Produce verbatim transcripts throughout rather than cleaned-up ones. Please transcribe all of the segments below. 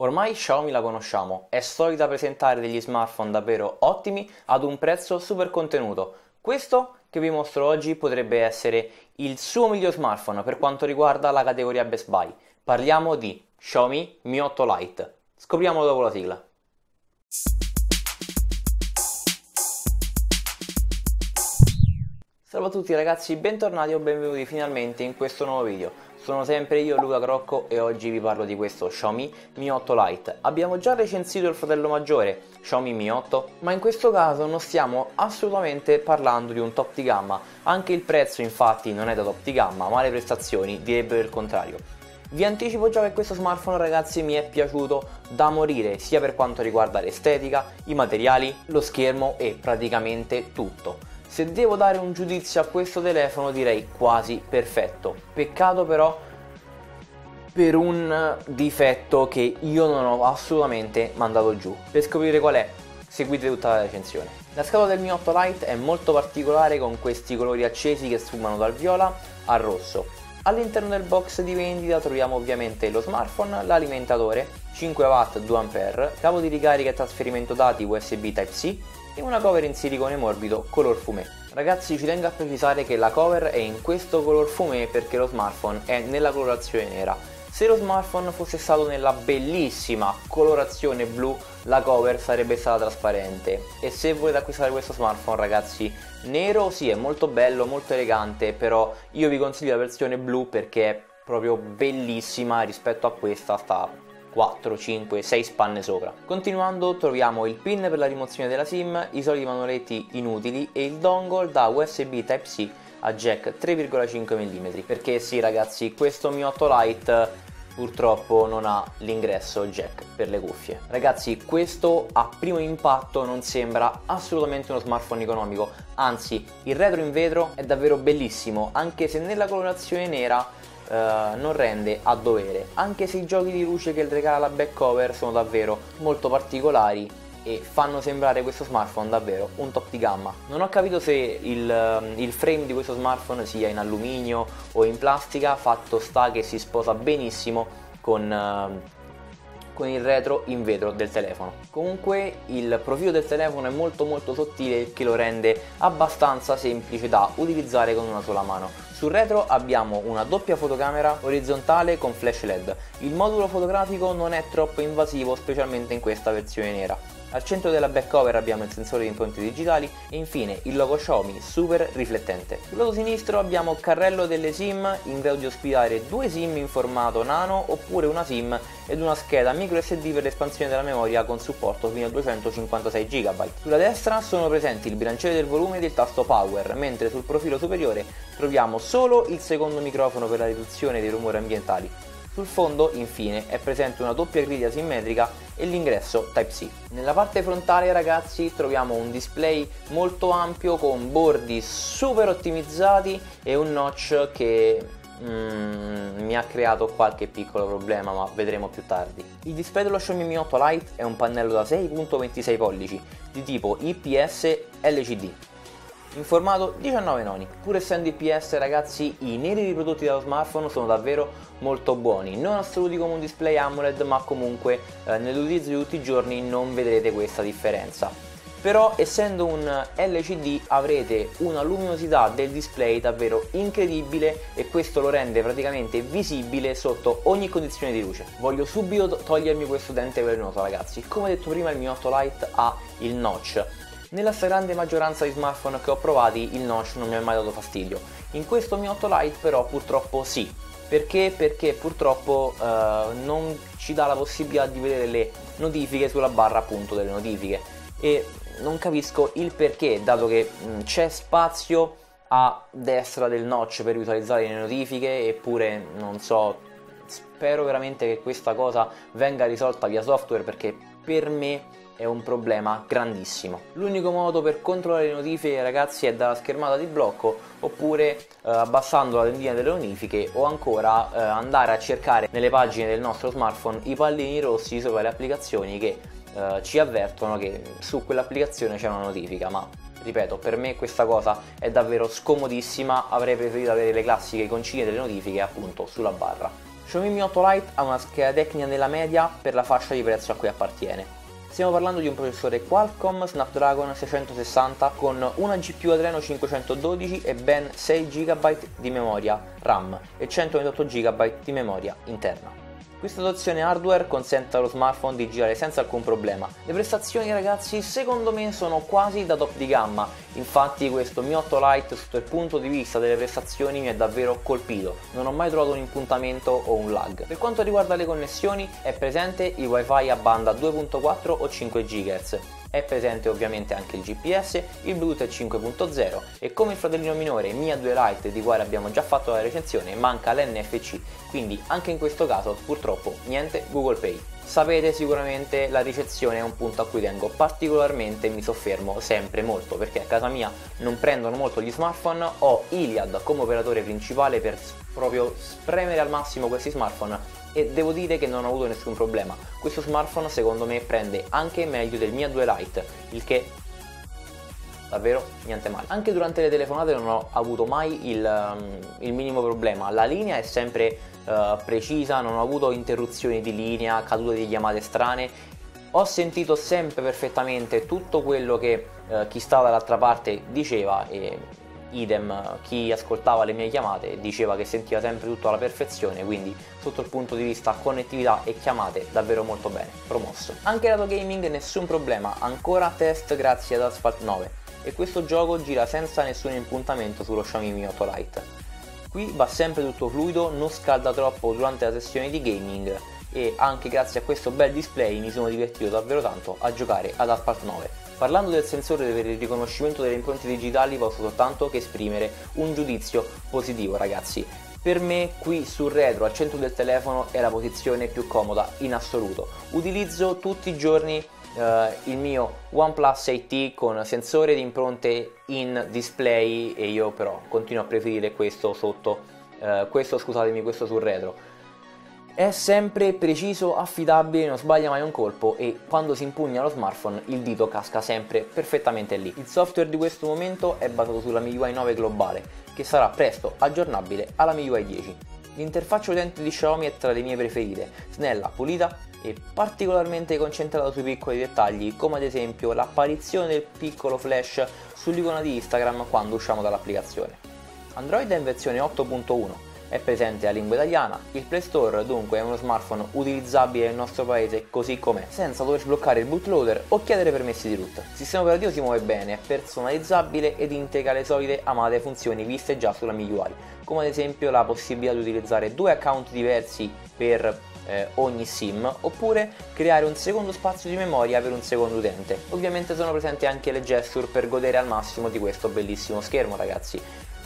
Ormai Xiaomi la conosciamo, è solita presentare degli smartphone davvero ottimi ad un prezzo super contenuto. Questo che vi mostro oggi potrebbe essere il suo miglior smartphone per quanto riguarda la categoria Best Buy. Parliamo di Xiaomi Mi otto Lite. Scopriamolo dopo la sigla. Salve a tutti ragazzi, bentornati o benvenuti finalmente in questo nuovo video. Sono sempre io Luca Crocco e oggi vi parlo di questo Xiaomi Mi otto Lite. Abbiamo già recensito il fratello maggiore, Xiaomi Mi otto, ma in questo caso non stiamo assolutamente parlando di un top di gamma. Anche il prezzo infatti non è da top di gamma, ma le prestazioni direbbero il contrario. Vi anticipo già che questo smartphone ragazzi mi è piaciuto da morire, sia per quanto riguarda l'estetica, i materiali, lo schermo e praticamente tutto. Se devo dare un giudizio a questo telefono direi quasi perfetto, peccato però per un difetto che io non ho assolutamente mandato giù. Per scoprire qual è, seguite tutta la recensione. La scatola del Mi otto Lite è molto particolare con questi colori accesi che sfumano dal viola al rosso. All'interno del box di vendita troviamo ovviamente lo smartphone, l'alimentatore, cinque watt due ampere, cavo di ricarica e trasferimento dati U S B Type-C, e una cover in silicone morbido color fumé. Ragazzi, ci tengo a precisare che la cover è in questo color fumé perché lo smartphone è nella colorazione nera. Se lo smartphone fosse stato nella bellissima colorazione blu, la cover sarebbe stata trasparente. E se volete acquistare questo smartphone ragazzi, nero sì, è molto bello, molto elegante, però io vi consiglio la versione blu perché è proprio bellissima. Rispetto a questa sta quattro, cinque, sei spanne sopra. Continuando troviamo il pin per la rimozione della SIM, i soliti manualetti inutili e il dongle da U S B Type-C a jack tre virgola cinque millimetri, perché sì ragazzi, questo Mi otto Lite purtroppo non ha l'ingresso jack per le cuffie. Ragazzi, questo a primo impatto non sembra assolutamente uno smartphone economico, anzi il retro in vetro è davvero bellissimo, anche se nella colorazione nera Uh, non rende a dovere, anche se i giochi di luce che regala la back cover sono davvero molto particolari e fanno sembrare questo smartphone davvero un top di gamma. Non ho capito se il, il frame di questo smartphone sia in alluminio o in plastica, fatto sta che si sposa benissimo con, uh, con il retro in vetro del telefono. Comunque il profilo del telefono è molto molto sottile, che lo rende abbastanza semplice da utilizzare con una sola mano. Sul retro abbiamo una doppia fotocamera orizzontale con flash led. Il modulo fotografico non è troppo invasivo, specialmente in questa versione nera. Al centro della back cover abbiamo il sensore di impronte digitali e infine il logo Xiaomi super riflettente. Sul lato sinistro abbiamo il carrello delle SIM, in grado di ospitare due SIM in formato nano oppure una SIM ed una scheda micro S D per l'espansione della memoria con supporto fino a duecentocinquantasei giga byte. Sulla destra sono presenti il bilanciere del volume ed il tasto power, mentre sul profilo superiore troviamo solo il secondo microfono per la riduzione dei rumori ambientali. Sul fondo, infine, è presente una doppia griglia simmetrica e l'ingresso Type-C. Nella parte frontale, ragazzi, troviamo un display molto ampio con bordi super ottimizzati e un notch che mm, mi ha creato qualche piccolo problema, ma vedremo più tardi. Il display dello Xiaomi Mi otto Lite è un pannello da sei virgola ventisei pollici di tipo I P S L C D. In formato diciannove noni. Pur essendo I P S ragazzi, i neri riprodotti dallo smartphone sono davvero molto buoni, non assoluti come un display AMOLED, ma comunque eh, nell'utilizzo di tutti i giorni non vedrete questa differenza. Però essendo un L C D avrete una luminosità del display davvero incredibile e questo lo rende praticamente visibile sotto ogni condizione di luce. Voglio subito togliermi questo dente velenoso ragazzi. Come detto prima, il Mi otto Lite ha il notch. Nella stragrande maggioranza di smartphone che ho provati il notch non mi ha mai dato fastidio. In questo Mi otto Lite però purtroppo sì. Perché? Perché purtroppo eh, non ci dà la possibilità di vedere le notifiche sulla barra appunto delle notifiche. E non capisco il perché, dato che c'è spazio a destra del notch per visualizzare le notifiche, eppure non so. Spero veramente che questa cosa venga risolta via software, perché per me è un problema grandissimo. L'unico modo per controllare le notifiche ragazzi è dalla schermata di blocco, oppure eh, abbassando la tendina delle notifiche, o ancora eh, andare a cercare nelle pagine del nostro smartphone i pallini rossi sopra le applicazioni che eh, ci avvertono che su quell'applicazione c'è una notifica. Ma ripeto, per me questa cosa è davvero scomodissima, avrei preferito avere le classiche iconcine delle notifiche appunto sulla barra. Xiaomi Mi otto Lite ha una scheda tecnica nella media per la fascia di prezzo a cui appartiene. Stiamo parlando di un processore Qualcomm Snapdragon seicentosessanta con una G P U Adreno cinquecentododici e ben sei giga di memoria RAM e centoventotto giga di memoria interna. Questa dotazione hardware consente allo smartphone di girare senza alcun problema. Le prestazioni, ragazzi, secondo me sono quasi da top di gamma, infatti questo Mi otto Lite sotto il punto di vista delle prestazioni mi è davvero colpito, non ho mai trovato un impuntamento o un lag. Per quanto riguarda le connessioni è presente il wifi a banda due punto quattro o cinque gigahertz, è presente ovviamente anche il G P S, il Bluetooth cinque punto zero e come il fratellino minore Mi A due Lite, di quale abbiamo già fatto la recensione, manca l'N F C, quindi anche in questo caso purtroppo niente Google Pay. Sapete sicuramente la ricezione è un punto a cui tengo particolarmente, mi soffermo sempre molto perché a casa mia non prendono molto gli smartphone, ho Iliad come operatore principale per proprio spremere al massimo questi smartphone e devo dire che non ho avuto nessun problema. Questo smartphone secondo me prende anche meglio del Mi A due Lite, il che davvero niente male. Anche durante le telefonate non ho avuto mai il, um, il minimo problema, la linea è sempre uh, precisa, non ho avuto interruzioni di linea, cadute di chiamate strane, ho sentito sempre perfettamente tutto quello che uh, chi stava dall'altra parte diceva e idem chi ascoltava le mie chiamate diceva che sentiva sempre tutto alla perfezione, quindi sotto il punto di vista connettività e chiamate davvero molto bene, promosso. Anche lato gaming nessun problema, ancora test grazie ad Asphalt nove. E questo gioco gira senza nessun impuntamento sullo Xiaomi Mi otto Lite. Qui va sempre tutto fluido, non scalda troppo durante la sessione di gaming e anche grazie a questo bel display mi sono divertito davvero tanto a giocare ad Asphalt nove. Parlando del sensore per il riconoscimento delle impronte digitali posso soltanto che esprimere un giudizio positivo, ragazzi. Per me qui sul retro al centro del telefono è la posizione più comoda in assoluto. Utilizzo tutti i giorni Uh, il mio Oneplus otto T con sensore di impronte in display e io però continuo a preferire questo sotto uh, questo scusatemi questo sul retro. È sempre preciso, affidabile, non sbaglia mai un colpo e quando si impugna lo smartphone il dito casca sempre perfettamente lì. Il software di questo momento è basato sulla M I U I nove globale che sarà presto aggiornabile alla M I U I dieci. L'interfaccia utente di Xiaomi è tra le mie preferite, snella, pulita e particolarmente concentrato sui piccoli dettagli come ad esempio l'apparizione del piccolo flash sull'icona di Instagram quando usciamo dall'applicazione. Android è in versione otto punto uno, è presente la lingua italiana, il Play Store dunque è uno smartphone utilizzabile nel nostro paese così com'è, senza dover sbloccare il bootloader o chiedere permessi di root. Il sistema operativo si muove bene, è personalizzabile ed integra le solite amate funzioni viste già sulla M I U I, come ad esempio la possibilità di utilizzare due account diversi per Eh, ogni SIM oppure creare un secondo spazio di memoria per un secondo utente. Ovviamente sono presenti anche le gesture per godere al massimo di questo bellissimo schermo, ragazzi.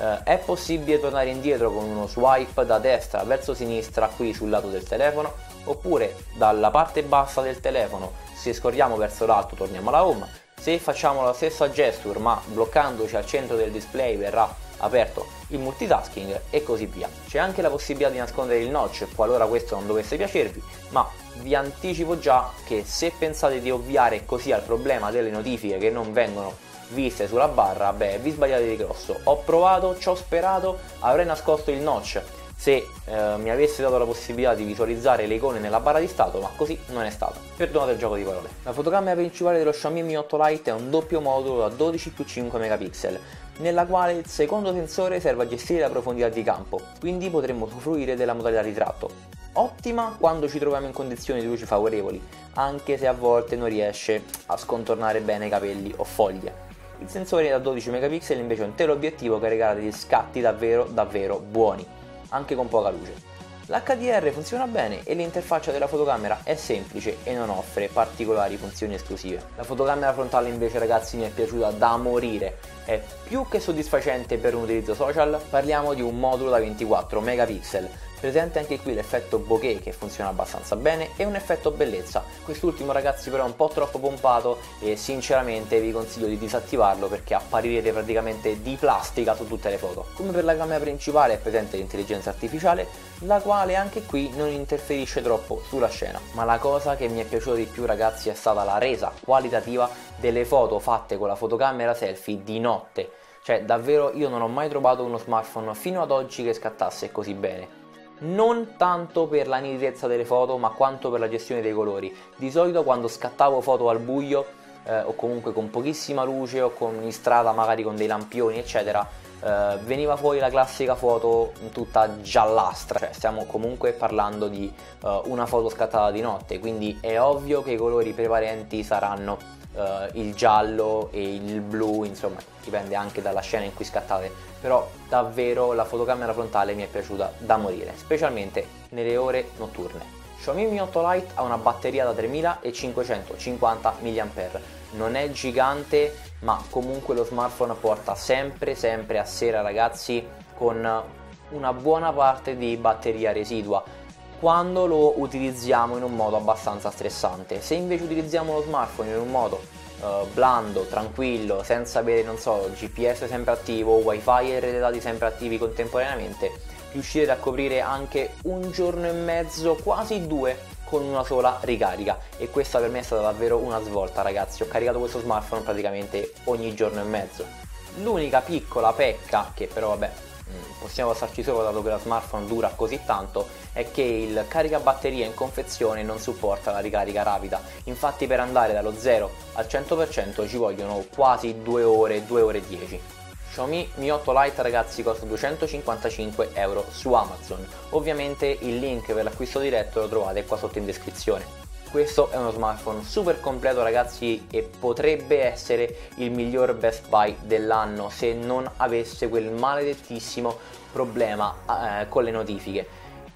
Eh, è possibile tornare indietro con uno swipe da destra verso sinistra qui sul lato del telefono oppure dalla parte bassa del telefono, se scorriamo verso l'alto torniamo alla home. Se facciamo la stessa gesture ma bloccandoci al centro del display verrà aperto il multitasking e così via. C'è anche la possibilità di nascondere il notch qualora questo non dovesse piacervi, ma vi anticipo già che se pensate di ovviare così al problema delle notifiche che non vengono viste sulla barra, beh, vi sbagliate di grosso. Ho provato, ci ho sperato, avrei nascosto il notch se eh, mi avesse dato la possibilità di visualizzare le icone nella barra di stato, ma così non è stato. Perdonate il gioco di parole. La fotocamera principale dello Xiaomi Mi otto Lite è un doppio modulo da dodici più cinque megapixel, nella quale il secondo sensore serve a gestire la profondità di campo, quindi potremo usufruire della modalità ritratto. Ottima quando ci troviamo in condizioni di luci favorevoli, anche se a volte non riesce a scontornare bene capelli o foglie. Il sensore da dodici megapixel invece è un teleobiettivo che regala degli scatti davvero davvero buoni, anche con poca luce. L'H D R funziona bene e l'interfaccia della fotocamera è semplice e non offre particolari funzioni esclusive. La fotocamera frontale invece, ragazzi, mi è piaciuta da morire, è più che soddisfacente per un utilizzo social. Parliamo di un modulo da ventiquattro megapixel, presente anche qui l'effetto bokeh che funziona abbastanza bene e un effetto bellezza, quest'ultimo, ragazzi, però è un po' troppo pompato e sinceramente vi consiglio di disattivarlo perché apparirete praticamente di plastica su tutte le foto. Come per la camera principale è presente l'intelligenza artificiale, la quale anche qui non interferisce troppo sulla scena, ma la cosa che mi è piaciuta di più, ragazzi, è stata la resa qualitativa delle foto fatte con la fotocamera selfie di notte. Cioè davvero io non ho mai trovato uno smartphone fino ad oggi che scattasse così bene. non tanto per la nitidezza delle foto ma quanto per la gestione dei colori. Di solito quando scattavo foto al buio eh, o comunque con pochissima luce o con in strada magari con dei lampioni eccetera, eh, veniva fuori la classica foto tutta giallastra, cioè stiamo comunque parlando di eh, una foto scattata di notte, quindi è ovvio che i colori prevalenti saranno eh, il giallo e il blu, insomma dipende anche dalla scena in cui scattate. Però davvero la fotocamera frontale mi è piaciuta da morire, specialmente nelle ore notturne. Xiaomi Mi otto Lite ha una batteria da tremilacinquecentocinquanta milliamperi orari, non è gigante ma comunque lo smartphone porta sempre sempre a sera ragazzi con una buona parte di batteria residua quando lo utilizziamo in un modo abbastanza stressante. Se invece utilizziamo lo smartphone in un modo Uh, blando, tranquillo, senza avere, non so, G P S sempre attivo, wifi e rete dati sempre attivi contemporaneamente, riuscirete a coprire anche un giorno e mezzo, quasi due, con una sola ricarica. E questa per me è stata davvero una svolta ragazzi, ho caricato questo smartphone praticamente ogni giorno e mezzo. L'unica piccola pecca, che però vabbè possiamo passarci sopra dato che lo smartphone dura così tanto, è che il caricabatterie in confezione non supporta la ricarica rapida, infatti per andare dallo zero al cento per cento ci vogliono quasi due ore, due ore e dieci. Xiaomi Mi otto Lite ragazzi costa duecentocinquantacinque euro su Amazon, ovviamente il link per l'acquisto diretto lo trovate qua sotto in descrizione. Questo è uno smartphone super completo ragazzi e potrebbe essere il miglior Best Buy dell'anno se non avesse quel maledettissimo problema eh, con le notifiche.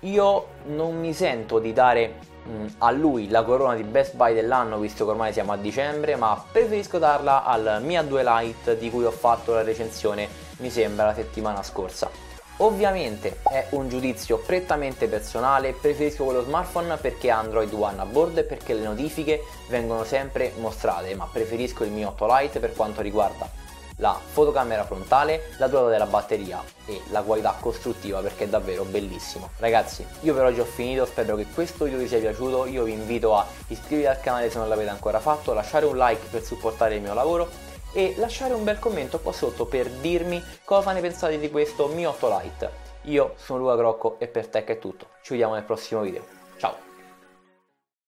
Io non mi sento di dare mh, a lui la corona di Best Buy dell'anno visto che ormai siamo a dicembre, ma preferisco darla al Mi A due Lite di cui ho fatto la recensione mi sembra la settimana scorsa. Ovviamente è un giudizio prettamente personale, preferisco quello smartphone perché ha Android One a bordo e perché le notifiche vengono sempre mostrate, ma preferisco il Mi otto Lite per quanto riguarda la fotocamera frontale, la durata della batteria e la qualità costruttiva perché è davvero bellissimo. Ragazzi io per oggi ho finito, spero che questo video vi sia piaciuto, io vi invito a iscrivervi al canale se non l'avete ancora fatto, lasciare un like per supportare il mio lavoro e lasciare un bel commento qua sotto per dirmi cosa ne pensate di questo Mi otto Lite. Io sono Luca Crocco e per Tech è tutto, ci vediamo nel prossimo video.